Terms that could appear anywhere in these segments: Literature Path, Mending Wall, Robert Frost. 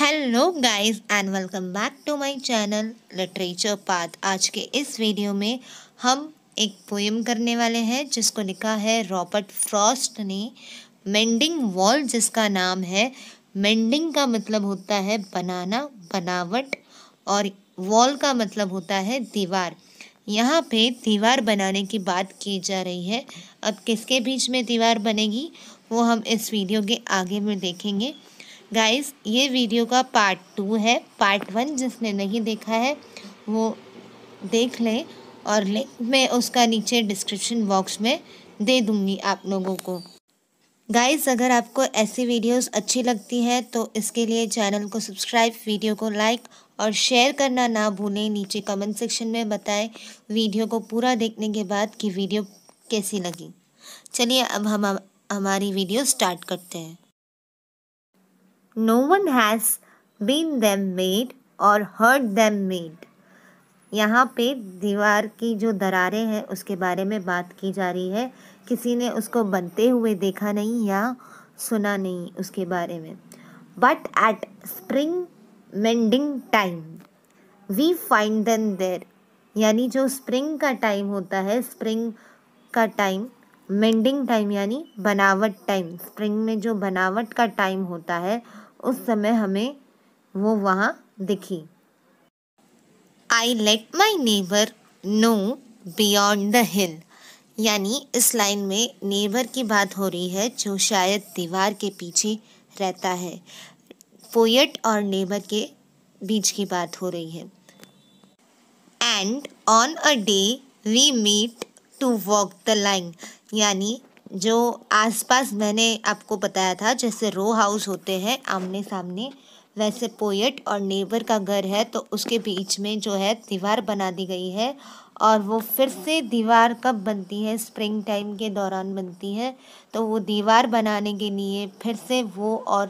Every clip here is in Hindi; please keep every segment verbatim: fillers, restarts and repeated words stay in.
Hello guys and welcome back to my channel literature path. आज के इस वीडियो में हम एक पोएम करने वाले हैं जिसको लिखा है रॉबर्ट फ्रॉस्ट ने, मेंडिंग वॉल जिसका नाम है। मेंडिंग का मतलब होता है बनाना, बनावट, और वॉल का मतलब होता है दीवार। यहाँ पे दीवार बनाने की बात की जा रही है। अब किसके बीच में दीवार बनेगी वो हम इस वीडियो के आगे में देखेंगे। गाइस, ये वीडियो का पार्ट टू है। पार्ट वन जिसने नहीं देखा है वो देख लें, और लिंक मैं उसका नीचे डिस्क्रिप्शन बॉक्स में दे दूँगी आप लोगों को। गाइस, अगर आपको ऐसी वीडियोस अच्छी लगती है तो इसके लिए चैनल को सब्सक्राइब, वीडियो को लाइक और शेयर करना ना भूलें। नीचे कमेंट सेक्शन में बताएं वीडियो को पूरा देखने के बाद कि वीडियो कैसी लगी। चलिए अब हम हमारी वीडियो स्टार्ट करते हैं। No one has been them made or heard them made। यहाँ पे दीवार की जो दरारें हैं उसके बारे में बात की जा रही है। किसी ने उसको बनते हुए देखा नहीं या सुना नहीं उसके बारे में। But at spring mending time we find them there। यानी जो स्प्रिंग का टाइम होता है, स्प्रिंग का टाइम, मेंडिंग टाइम यानी बनावट टाइम। स्प्रिंग में जो बनावट का टाइम होता है उस समय हमें वो वहाँ दिखी। I let my neighbour know beyond the hill. यानी इस लाइन में नेबर की बात हो रही है जो शायद दीवार के पीछे रहता है। पोएट और नेबर के बीच की बात हो रही है। And on a day we meet to walk the line. यानी जो आसपास मैंने आपको बताया था जैसे रो हाउस होते हैं आमने सामने, वैसे पोएट और नेबर का घर है तो उसके बीच में जो है दीवार बना दी गई है। और वो फिर से दीवार कब बनती है? स्प्रिंग टाइम के दौरान बनती है। तो वो दीवार बनाने के लिए फिर से वो और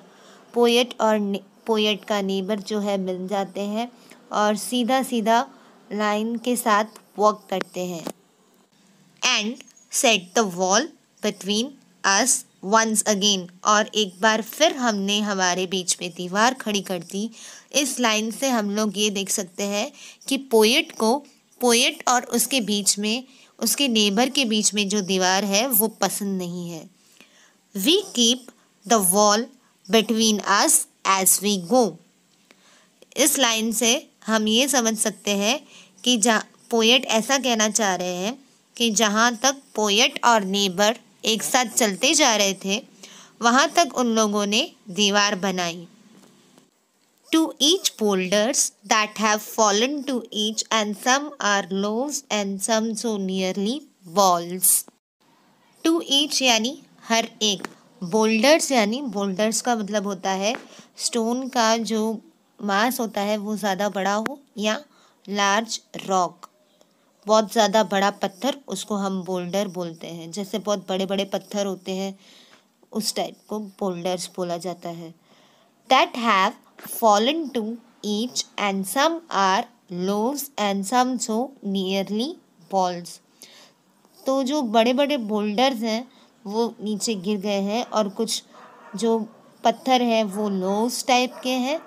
पोएट और पोएट का नेबर जो है मिल जाते हैं और सीधा सीधा लाइन के साथ वॉक करते हैं। And set the wall between us once again। और एक बार फिर हमने हमारे बीच में दीवार खड़ी कर दी। इस लाइन से हम लोग ये देख सकते हैं कि पोएट को, पोएट और उसके बीच में, उसके नेबर के बीच में जो दीवार है वो पसंद नहीं है। We keep the wall between us as we go। इस लाइन से हम ये समझ सकते हैं कि जा पोएट ऐसा कहना चाह रहे हैं कि जहाँ तक पोएट और नेबर एक साथ चलते जा रहे थे वहाँ तक उन लोगों ने दीवार बनाई। To each boulders that have fallen to each and some are loaves and some so nearly balls. To each यानी हर एक, बोल्डर्स यानी बोल्डर्स का मतलब होता है स्टोन का जो मास होता है वो ज़्यादा बड़ा हो या लार्ज रॉक, बहुत ज़्यादा बड़ा पत्थर, उसको हम बोल्डर बोलते हैं। जैसे बहुत बड़े बड़े पत्थर होते हैं उस टाइप को बोल्डर्स बोला जाता है। That have fallen to each and some are loaves and some so nearly balls. तो जो बड़े बड़े बोल्डर्स हैं वो नीचे गिर गए हैं और कुछ जो पत्थर हैं वो लोज टाइप के हैं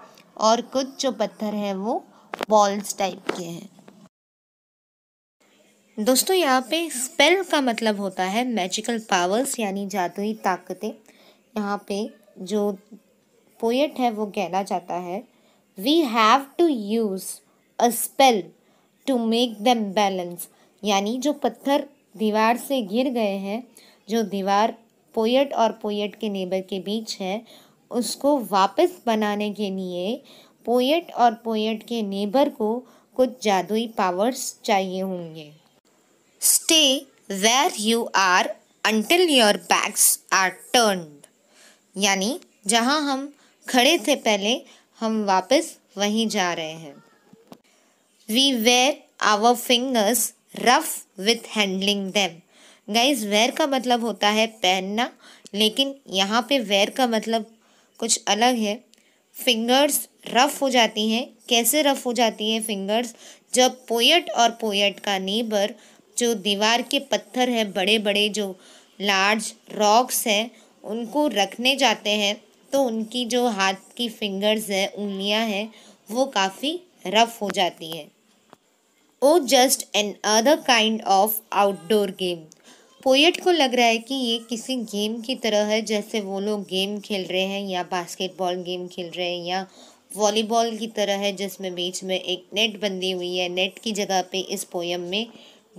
और कुछ जो पत्थर हैं वो बॉल्स टाइप के हैं। दोस्तों, यहाँ पे स्पेल का मतलब होता है मैजिकल पावर्स यानी जादुई ताकतें। यहाँ पे जो पोएट है वो कहना चाहता है we have to use a spell to make them balance. यानी जो पत्थर दीवार से गिर गए हैं, जो दीवार पोएट और पोएट के नेबर के बीच है, उसको वापस बनाने के लिए पोएट और पोएट के नेबर को कुछ जादुई पावर्स चाहिए होंगे। Stay where you are until your backs are turned। यानी जहाँ हम खड़े थे पहले हम वापस वहीं जा रहे हैं। We wear our fingers rough with handling them। Guys, wear का मतलब होता है पहनना, लेकिन यहाँ पे wear का मतलब कुछ अलग है। फिंगर्स रफ़ हो जाती हैं। कैसे रफ़ हो जाती हैं फिंगर्स? जब पोएट और पोएट का नेबर जो दीवार के पत्थर हैं, बड़े बड़े जो लार्ज रॉक्स हैं, उनको रखने जाते हैं तो उनकी जो हाथ की फिंगर्स है, उंगलियां हैं, वो काफ़ी रफ़ हो जाती हैं। Oh just another kind of outdoor game. Poet को लग रहा है कि ये किसी गेम की तरह है, जैसे वो लोग गेम खेल रहे हैं या बास्केटबॉल गेम खेल रहे हैं या वॉलीबॉल की तरह है, जिसमें बीच में एक नेट बंधी हुई है। नेट की जगह पे इस पोयम में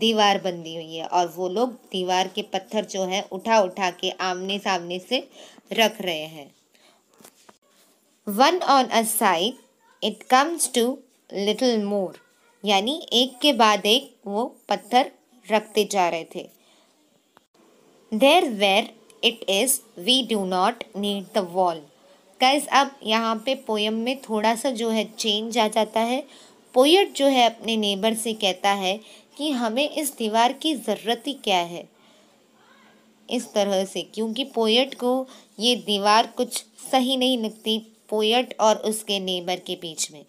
दीवार बंधी हुई है और वो लोग दीवार के पत्थर जो है उठा उठा के आमने सामने से रख रहे हैं। One on a side it comes to little more, यानी एक के बाद एक वो पत्थर रखते जा रहे थे। There where it is we do not need the wall. Guys, अब यहाँ पे पोयम में थोड़ा सा जो है चेंज आ जाता है। पोएट जो है अपने नेबर से कहता है कि हमें इस दीवार की ज़रूरत ही क्या है, इस तरह से, क्योंकि पोएट को ये दीवार कुछ सही नहीं लगती, पोएट और उसके नेबर के बीच में।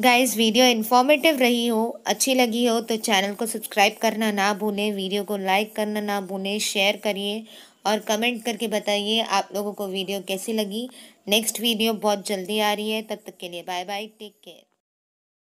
गाइज़, वीडियो इन्फॉर्मेटिव रही हो, अच्छी लगी हो तो चैनल को सब्सक्राइब करना ना भूलें, वीडियो को लाइक करना ना भूलें, शेयर करिए और कमेंट करके बताइए आप लोगों को वीडियो कैसी लगी। नेक्स्ट वीडियो बहुत जल्दी आ रही है, तब तक के लिए बाय बाय, टेक केयर।